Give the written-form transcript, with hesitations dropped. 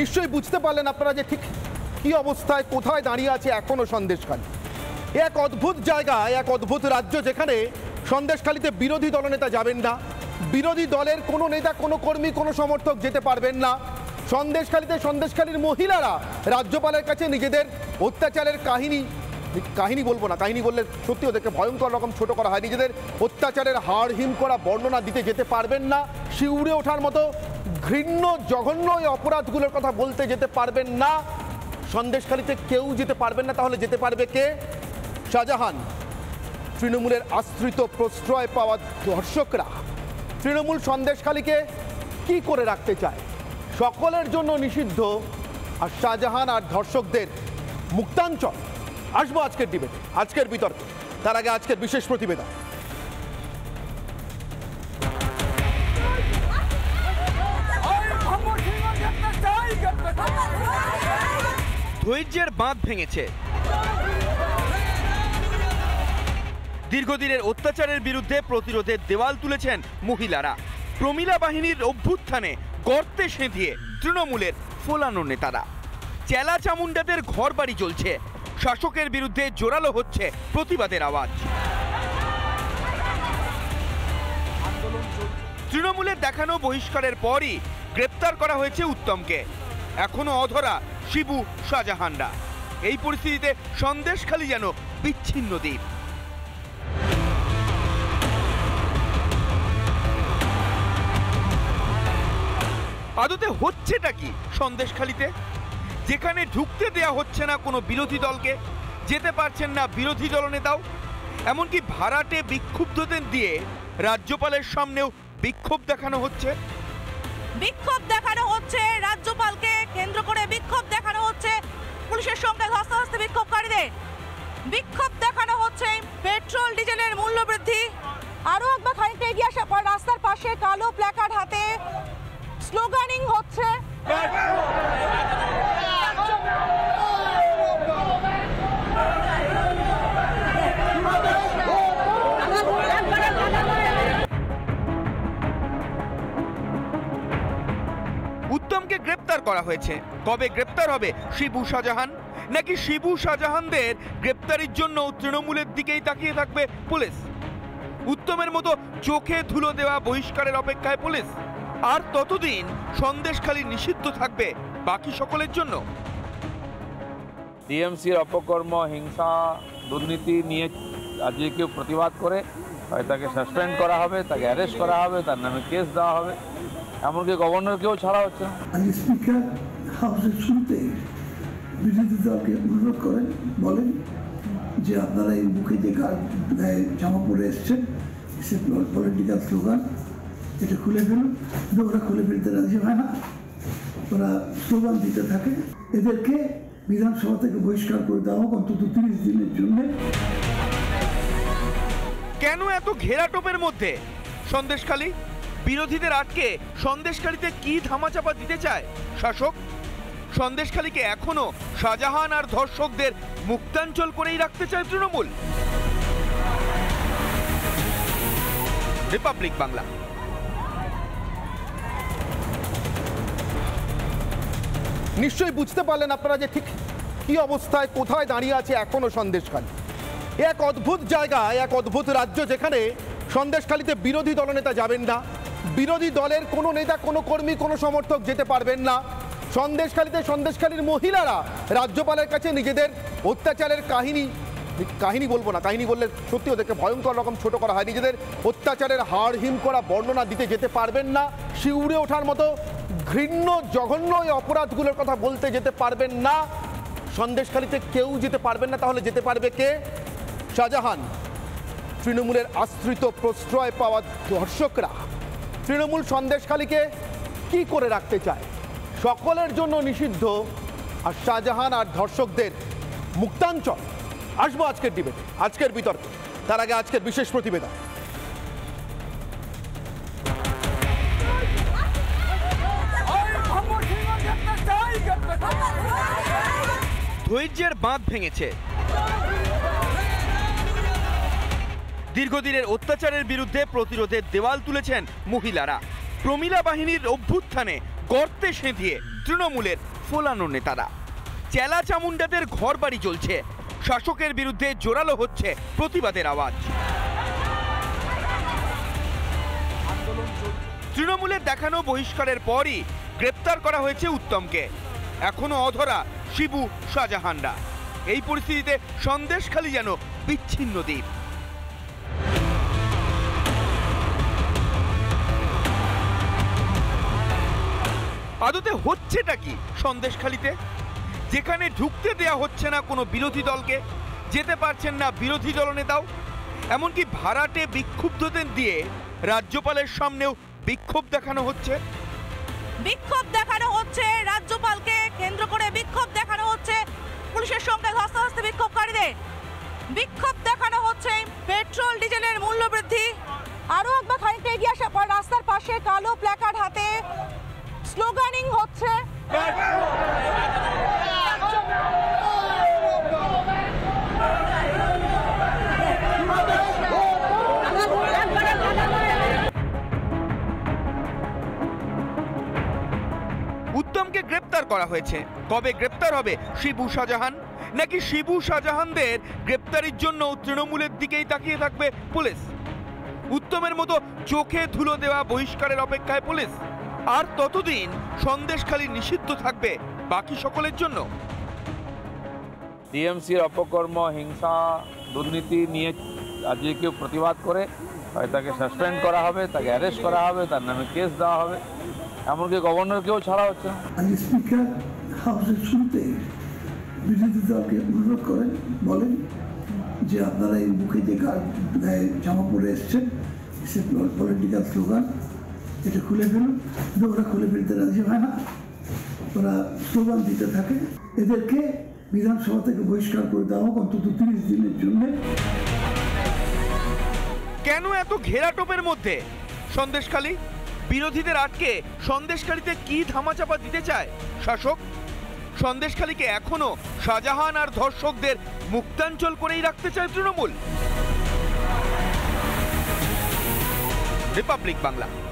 নিশ্চয়ই বুঝতে পারলেন আপনারা যে ঠিক কি অবস্থায় কোথায় দাঁড়িয়ে আছে এখনো সন্দেশখালী। এক অদ্ভুত জায়গা, এক অদ্ভুত রাজ্য, যেখানে সন্দেশখালীতে বিরোধী দলনেতা যাবেন না, বিরোধী দলের কোনো নেতা, কোনো কর্মী, কোনো সমর্থক যেতে পারবেন না। সন্দেশখালীতে সন্দেশখালীর মহিলারা রাজ্যপালের কাছে নিজেদের অত্যাচারের কাহিনী বলবো না, কাহিনী বললে সত্যি ওদেরকে ভয়ঙ্কর রকম ছোট করা হয়, নিজেদের অত্যাচারের হাড় হিম করা বর্ণনা দিতে যেতে পারবেন না, শিউরে ওঠার মতো ঘৃণ্য জঘন্য এই অপরাধগুলোর কথা বলতে যেতে পারবেন না। সন্দেশখালীতে কেউ যেতে পারবেন না, তাহলে যেতে পারবে কে? শাহজাহান, তৃণমূলের আশ্রিত প্রশ্রয় পাওয়া ধর্ষকরা। তৃণমূল সন্দেশখালীকে কি করে রাখতে চায়? সকলের জন্য নিষিদ্ধ আর শাহজাহান আর ধর্ষকদের মুক্তাঞ্চল। আসবো আজকের ডিবেটে, আজকের বিতর্কে, তার আগে আজকের বিশেষ প্রতিবেদন। ধৈর্যের বাঁধ ভেঙেছে, দীর্ঘদিনের অত্যাচারের বিরুদ্ধে প্রতিরোধের দেওয়াল তুলেছেন মহিলারা। প্রমীলা বাহিনীর অভ্যুত্থানে গর্তে সেঁধিয়ে তৃণমূলের ফোলানো নেতারা, চেলা চামুন্ডাদের ঘর বাড়ি চলছে, শাসকের বিরুদ্ধে জোরালো হচ্ছে প্রতিবাদের আওয়াজ। তৃণমূলের দেখানো বহিষ্কারের পরই গ্রেপ্তার করা হয়েছে উত্তমকে, এখনো অধরা শিবু, শাহজাহানরা। এই পরিস্থিতিতে সন্দেশখালী যেন বিচ্ছিন্ন দ্বীপ। আদতে হচ্ছেটা কি সন্দেশখালীতে, যেখানে ঢুকতে দেয়া হচ্ছে না কোনো বিরোধী দলকে, যেতে পারছেন না বিরোধী দলনেতাও, এমনকি ভাড়াটে বিক্ষুব্ধদের দিয়ে রাজ্যপালের সামনেও বিক্ষোভ দেখানো হচ্ছে। বিক্ষোভ দেখানো হচ্ছে রাজ্যপালকে কেন্দ্র করে, বিক্ষোভ দেখানো হচ্ছে পুলিশের সঙ্গে ধস্তাধস্তি বিক্ষোভকারীদের, বিক্ষোভ দেখানো হচ্ছে পেট্রোল ডিজেলের মূল্য বৃদ্ধি। আরও একবার খানিকটা এগিয়ে আসার পর রাস্তার পাশে কালো প্ল্যাকার্ড হাতে স্লোগানিং হচ্ছে। উত্তমকে গ্রেপ্তার করা হয়েছে, কবে গ্রেপ্তার হবে শিবু, শাহজাহান? নাকি শিবু, শাহজাহানদের গ্রেপ্তারির জন্য তৃণমূলের দিকেই তাকিয়ে থাকবে পুলিশ? উত্তমের মতো চোখে ধুলো দেওয়া বহিষ্কারের অপেক্ষায় পুলিশ। আর ততদিন সন্দেশখালী নিষিদ্ধ থাকবে বাকি সকলের জন্য। টিএমসির অপকর্ম, হিংসা, দুর্নীতি নিয়ে আজকে কেউ প্রতিবাদ করে হয় তাকে সাসপেন্ড করা হবে, তাকে অ্যারেস্ট করা হবে, তার নামে কেস দেওয়া হবে। এমনকি গভর্নরকেও ছাড়া হচ্ছে না। স্পিকার হাউসের শুরুতে বিরোধী দলকে অনুরোধ করেন, বলেন যে আপনারা এই মুখে যে জামা পরে এসছেন সে পলিটিক্যাল স্লোগান, এটা খুলে ফেলুন। ওরা খুলে ফেলতে রাজি হয় না, ওরা স্লোগান দিতে থাকে। এদেরকে বিধানসভা থেকে বহিষ্কার করে দেওয়া হোক অন্তত 30 দিনের জন্য। কেন এত ঘেরাটোপের মধ্যে সন্দেশখালী? বিরোধীদের আটকে সন্দেশখালীতে কি ধামাচাপা দিতে চায় শাসক? সন্দেশখালীকে এখনো শাহজাহান আর ধর্ষকদের মুক্তাঞ্চল করেই রাখতে চায় তৃণমূল। রিপাবলিক বাংলা। নিশ্চয়ই বুঝতে পারলেন আপনারা যে ঠিক কি অবস্থায় কোথায় দাঁড়িয়ে আছে এখনো সন্দেশখালী। এক অদ্ভুত জায়গা, এক অদ্ভুত রাজ্য, যেখানে সন্দেশখালীতে বিরোধী দলনেতা যাবেন না, বিরোধী দলের কোনো নেতা, কোনো কর্মী, কোনো সমর্থক যেতে পারবেন না। সন্দেশখালীতে সন্দেশখালীর মহিলারা রাজ্যপালের কাছে নিজেদের অত্যাচারের কাহিনী বলবো না, কাহিনী বললে সত্যি ওদেরকে ভয়ঙ্কর রকম ছোট করা হয়, নিজেদের অত্যাচারের হাড় হিম করা বর্ণনা দিতে যেতে পারবেন না, শিউরে ওঠার মতো ঘৃণ্য জঘন্য এই অপরাধগুলোর কথা বলতে যেতে পারবেন না। সন্দেশখালীতে কেউ যেতে পারবেন না, তাহলে যেতে পারবে কে? শাহজাহান, তৃণমূলের আশ্রিত প্রশ্রয় পাওয়া ধর্ষকরা। তৃণমূল সন্দেশখালীকে কি করে রাখতে চায়? সকলের জন্য নিষিদ্ধ আর শাহজাহান আর ধর্ষকদের মুক্তাঞ্চল। আসবো আজকের ডিবেটে, আজকের বিতর্কে, তার আগে আজকের বিশেষ প্রতিবেদন। ধৈর্যের বাঁধ ভেঙেছে, দীর্ঘদিনের অত্যাচারের বিরুদ্ধে প্রতিরোধের দেওয়াল তুলেছেন মহিলারা। প্রমীলা বাহিনীর অভ্যুত্থানে गर्ते सेंधिए तृणमूलेर फोलानो नेतारा चेला चामुंडादेर घर बाड़ी चलछे शासकेर बिरुद्धे जोरालो होच्छे प्रतिबादेर आवाज। तृणमूलेर देखानो बहिष्कारेर परई ग्रेप्तार करा होयेछे उत्तमके, एखोनो अधरा शिबू शाहजाहानरा। এই পরিস্থিতিতে সন্দেশখালী যেন বিচ্ছিন্ন দ্বীপ। আদতে হচ্ছেটা কি সন্দেশখালীতে, যেখানে ঢুকতে দেয়া হচ্ছে না কোনো বিরোধী দলকে, যেতে পারছেন না বিরোধী দলনেতাও, এমনকি ভাড়াটে বিক্ষুব্ধদের দিয়ে রাজ্যপালের সামনেও বিক্ষোভ দেখানো হচ্ছে। বিক্ষোভ দেখানো হচ্ছে রাজ্যপালকে কেন্দ্র করে, বিক্ষোভ দেখানো হচ্ছে পুলিশের সঙ্গে ধস্তাধস্তি বিক্ষোভকারীদের, বিক্ষোভ দেখানো হচ্ছে পেট্রোল ডিজেলের মূল্য বৃদ্ধি। আরও একবার খানিকটা এগিয়ে আসা পর রাস্তার পাশে কালো প্ল্যাকার্ড হাতে স্লোগানিং হচ্ছে। उत्तमকে গ্রেফতার করা হয়েছে, কবে গ্রেফতার হবে শিবু শাহজাহান, নাকি শিবু শাহজাহানদের গ্রেফতারির জন্য তৃণমূলের দিকেই তাকিয়ে থাকবে পুলিশ? উত্তমের মতো চোখে ধুলো দেওয়া বহিষ্কারের অপেক্ষায় পুলিশ। আর ততদিন সন্দেশখালী নিষিদ্ধ থাকবে বাকি সকলের জন্য। টিএমসির অপকর্ম, হিংসা, দুর্নীতি নিয়ে আজকে কেউ প্রতিবাদ করে হয় তাকে সাসপেন্ড করা হবে, তাকে অ্যারেস্ট করা হবে, তার নামে কেস দেওয়া হবে, এমনকি গভর্নরকেও ছাড়া হচ্ছে না। স্পিকার হাউসের শুরুতে বিরোধী দলকে অনুরোধ করেন, বলেন যে আপনারা এই মুখে যে গায়ে জামা পরে এসছেন সে পলিটিক্যাল স্লোগান এটা খুলে ফেলুন। ওরা খুলে ফেলতে রাজি হয় না, ওরা স্লোগান দিতে থাকে। এদেরকে বিধানসভা থেকে বহিষ্কার করে দেওয়া হোক অন্তত 30 দিনের জন্য। কেন এত ঘেরাটোপের মধ্যে সন্দেশখালী? বিরোধীদের আটকে সন্দেশখালীতে কি ধামাচাপা দিতে চায় শাসক? সন্দেশখালীকে এখনো শাহজাহান আর ধর্ষকদের মুক্তাঞ্চল করেই রাখতে চায় তৃণমূল। রিপাবলিক বাংলা।